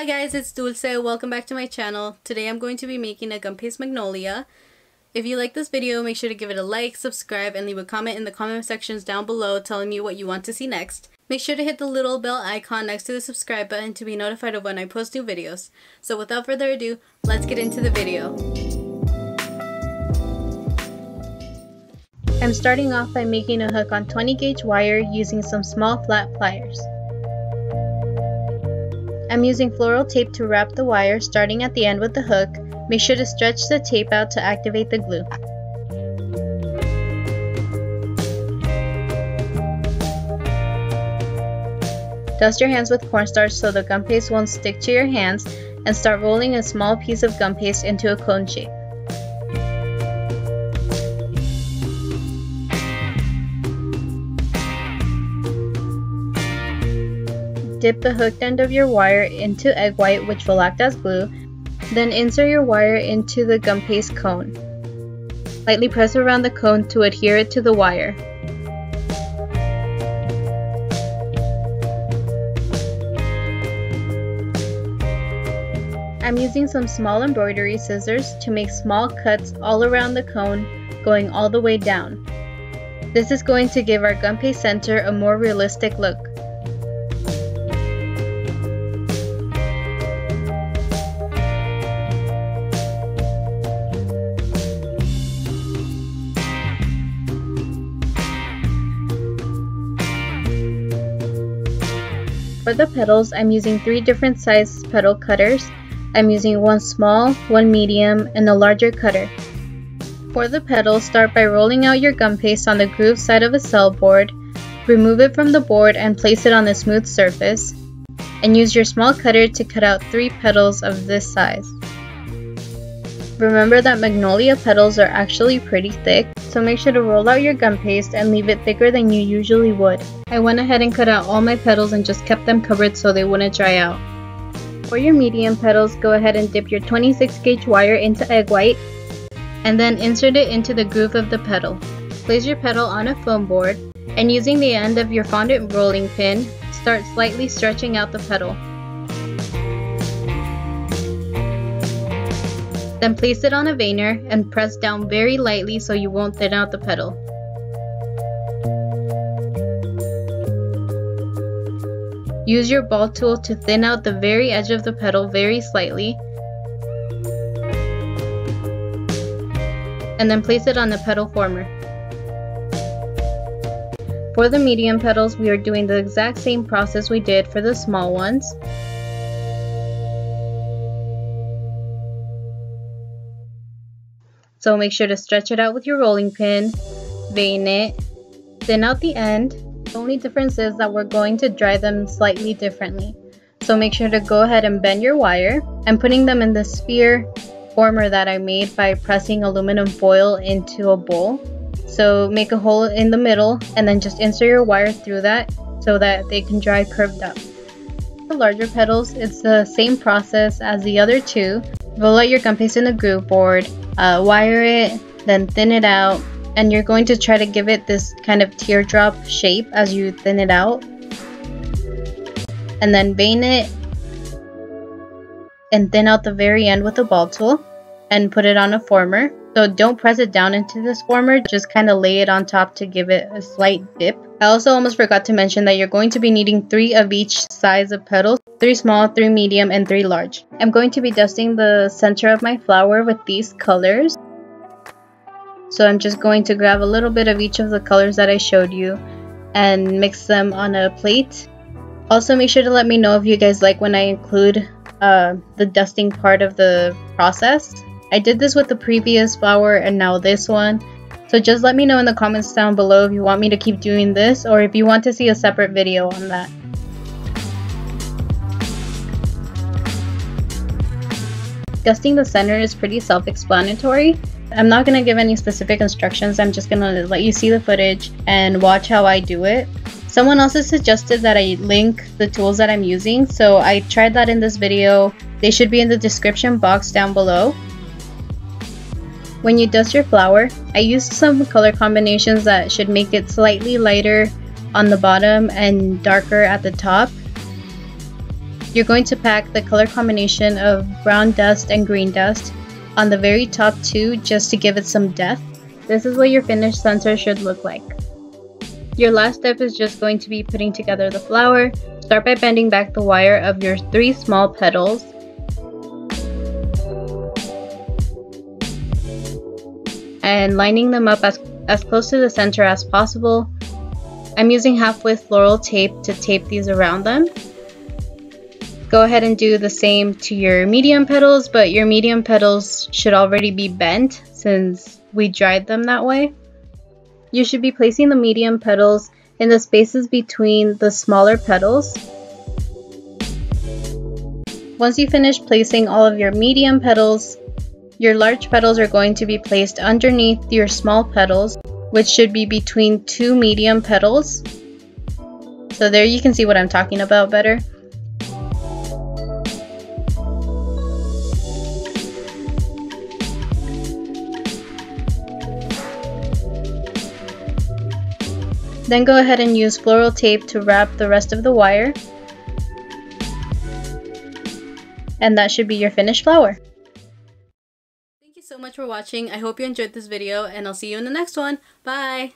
Hi guys, it's Dulce. Welcome back to my channel. Today I'm going to be making a Gumpaste Magnolia. If you like this video, make sure to give it a like, subscribe, and leave a comment in the comment sections down below telling me what you want to see next. Make sure to hit the little bell icon next to the subscribe button to be notified of when I post new videos. So without further ado, let's get into the video. I'm starting off by making a hook on 20 gauge wire using some small flat pliers. I'm using floral tape to wrap the wire, starting at the end with the hook. Make sure to stretch the tape out to activate the glue. Dust your hands with cornstarch so the gum paste won't stick to your hands, and start rolling a small piece of gum paste into a cone shape. Dip the hooked end of your wire into egg white, which will act as glue, then insert your wire into the Gumpaste cone. Lightly press around the cone to adhere it to the wire. I'm using some small embroidery scissors to make small cuts all around the cone, going all the way down. This is going to give our Gumpaste center a more realistic look. For the petals, I'm using 3 different size petal cutters. I'm using one small, one medium, and a larger cutter. For the petals, start by rolling out your Gumpaste on the grooved side of a CelBoard, remove it from the board and place it on a smooth surface, and use your small cutter to cut out 3 petals of this size. Remember that Magnolia petals are actually pretty thick, so make sure to roll out your Gumpaste and leave it thicker than you usually would. I went ahead and cut out all my petals and just kept them covered so they wouldn't dry out. For your medium petals, go ahead and dip your 26 gauge wire into egg white and then insert it into the groove of the petal. Place your petal on a foam board and using the end of your fondant rolling pin, start slightly stretching out the petal. Then place it on a vaner and press down very lightly so you won't thin out the petal. Use your ball tool to thin out the very edge of the petal very slightly, and then place it on the petal former. For the medium petals, we are doing the exact same process we did for the small ones. So make sure to stretch it out with your rolling pin, vein it, thin out the end. The only difference is that we're going to dry them slightly differently. So make sure to go ahead and bend your wire. I'm putting them in the sphere former that I made by pressing aluminum foil into a bowl. So make a hole in the middle and then just insert your wire through that so that they can dry curved up. The larger petals, it's the same process as the other two. Roll out your Gumpaste in the groove board, wire it, then thin it out, and you're going to try to give it this kind of teardrop shape as you thin it out, and then vein it and thin out the very end with a ball tool and put it on a former. So don't press it down into this former, just kind of lay it on top to give it a slight dip. I also almost forgot to mention that you're going to be needing 3 of each size of petals, 3 small, 3 medium, and 3 large. I'm going to be dusting the center of my flower with these colors. So I'm just going to grab a little bit of each of the colors that I showed you and mix them on a plate. Also, make sure to let me know if you guys like when I include the dusting part of the process. I did this with the previous flower and now this one. So just let me know in the comments down below if you want me to keep doing this or if you want to see a separate video on that. Dusting the center is pretty self-explanatory. I'm not going to give any specific instructions, I'm just going to let you see the footage and watch how I do it. Someone else has suggested that I link the tools that I'm using, so I tried that in this video. They should be in the description box down below. When you dust your flower, I used some color combinations that should make it slightly lighter on the bottom and darker at the top. You're going to pack the color combination of brown dust and green dust on the very top two just to give it some depth. This is what your finished sensor should look like. Your last step is just going to be putting together the flower. Start by bending back the wire of your three small petals. And lining them up as close to the center as possible. I'm using half-width floral tape to tape these around them. Go ahead and do the same to your medium petals, but your medium petals should already be bent since we dried them that way. You should be placing the medium petals in the spaces between the smaller petals. Once you finish placing all of your medium petals, your large petals are going to be placed underneath your small petals, which should be between two medium petals. So there you can see what I'm talking about better. Then go ahead and use floral tape to wrap the rest of the wire. And that should be your finished flower. Thank you so much for watching. I hope you enjoyed this video and I'll see you in the next one. Bye!